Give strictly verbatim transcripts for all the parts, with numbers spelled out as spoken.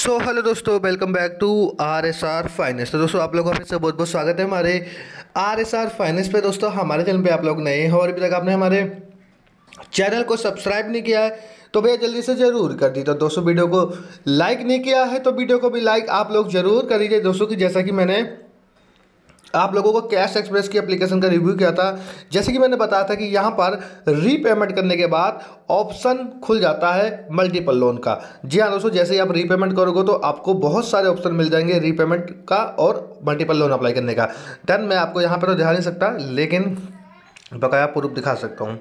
सो so, hello दोस्तों, welcome back to R S R finance. तो दोस्तों आप लोगों का फिर से बहुत बहुत स्वागत है हमारे आर एस आर फाइनेंस पे। दोस्तों हमारे चैनल पे आप लोग नए हैं और अभी तक आपने हमारे चैनल को सब्सक्राइब नहीं किया है तो भैया जल्दी से ज़रूर कर दीजिए। तो दोस्तों वीडियो को लाइक नहीं किया है तो वीडियो को भी लाइक आप लोग ज़रूर कर दीजिए। दोस्तों की जैसा कि मैंने आप लोगों को कैश एक्सप्रेस की एप्लीकेशन का रिव्यू किया था, जैसे कि मैंने बताया था कि यहाँ पर रीपेमेंट करने के बाद ऑप्शन खुल जाता है मल्टीपल लोन का। जी हाँ दोस्तों, जैसे ही आप रीपेमेंट करोगे तो आपको बहुत सारे ऑप्शन मिल जाएंगे रीपेमेंट का और मल्टीपल लोन अप्लाई करने का। देन मैं आपको यहाँ पर तो दिखा नहीं सकता लेकिन बकाया प्रूफ दिखा सकता हूँ।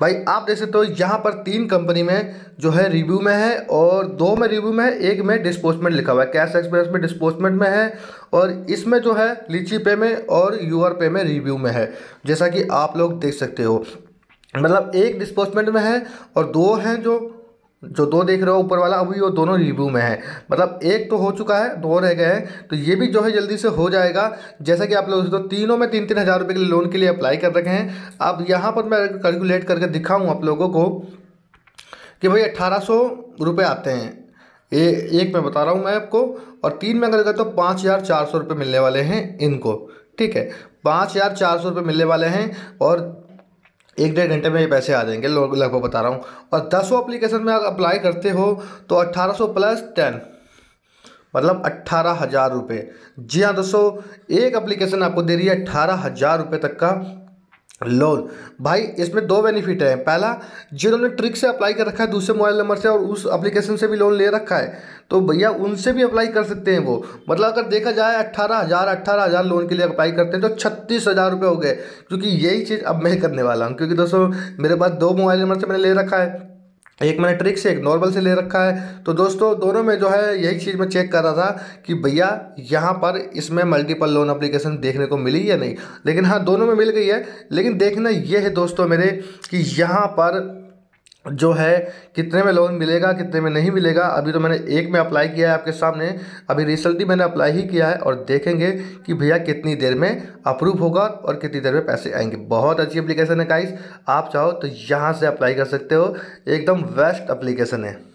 भाई आप देख सकते हो यहाँ पर तीन कंपनी में जो है रिव्यू में है और दो में रिव्यू में है, एक में डिस्पोजमेंट लिखा हुआ है। कैश एक्सप्रेस में डिस्पोजमेंट में है और इसमें जो है लीची पे में और यूर पे में रिव्यू में है, जैसा कि आप लोग देख सकते हो। मतलब एक डिस्पोजमेंट में है और दो हैं, जो जो दो देख रहे हो ऊपर वाला अभी वो दोनों रिव्यू में है। मतलब एक तो हो चुका है, दो रह गए हैं, तो ये भी जो है जल्दी से हो जाएगा। जैसा कि आप लोग दोस्तों तीनों में तीन तीन हज़ार रुपये के लोन के लिए अप्लाई कर रखे हैं। अब यहाँ पर मैं कैलकुलेट करके दिखाऊँ आप लोगों को कि भाई अट्ठारह सौ रुपये आते हैं, ए, एक में बता रहा हूँ मैं आपको, और तीन में अगर तो पाँच हज़ार चार सौ रुपये मिलने वाले हैं इनको। ठीक है, पाँच हज़ार चार सौ रुपये मिलने वाले हैं और एक डेढ़ घंटे में ये पैसे आ जाएंगे, लोग लगभग बता रहा हूँ। और दसों एप्लीकेशन में आप अप्लाई करते हो तो अट्ठारह सौ प्लस टेन मतलब अट्ठारह हज़ार रुपये। जी हाँ दोस्तों, एक एप्लीकेशन आपको दे रही है अट्ठारह हज़ार रुपये तक का लोन। भाई इसमें दो बेनिफिट है, पहला जिन्होंने ट्रिक से अप्लाई कर रखा है दूसरे मोबाइल नंबर से और उस एप्लीकेशन से भी लोन ले रखा है तो भैया उनसे भी अप्लाई कर सकते हैं वो। मतलब अगर देखा जाए अट्ठारह हज़ार अट्ठारह हज़ार लोन के लिए अप्लाई करते हैं तो छत्तीस हज़ार रुपये हो गए, क्योंकि यही चीज़ अब मैं करने वाला हूँ। क्योंकि दोस्तों मेरे पास दो मोबाइल नंबर से मैंने ले रखा है, एक मैंने ट्रिक से एक नॉर्मल से ले रखा है, तो दोस्तों दोनों में जो है यही चीज़ मैं चेक कर रहा था कि भैया यहाँ पर इसमें मल्टीपल लोन एप्लीकेशन देखने को मिली या नहीं। लेकिन हाँ दोनों में मिल गई है, लेकिन देखना यह है दोस्तों मेरे कि यहाँ पर जो है कितने में लोन मिलेगा कितने में नहीं मिलेगा। अभी तो मैंने एक में अप्लाई किया है आपके सामने, अभी रिसेंटली मैंने अप्लाई ही किया है और देखेंगे कि भैया कितनी देर में अप्रूव होगा और कितनी देर में पैसे आएंगे। बहुत अच्छी एप्लीकेशन है गाइस, आप चाहो तो यहाँ से अप्लाई कर सकते हो, एकदम बेस्ट एप्लीकेशन है।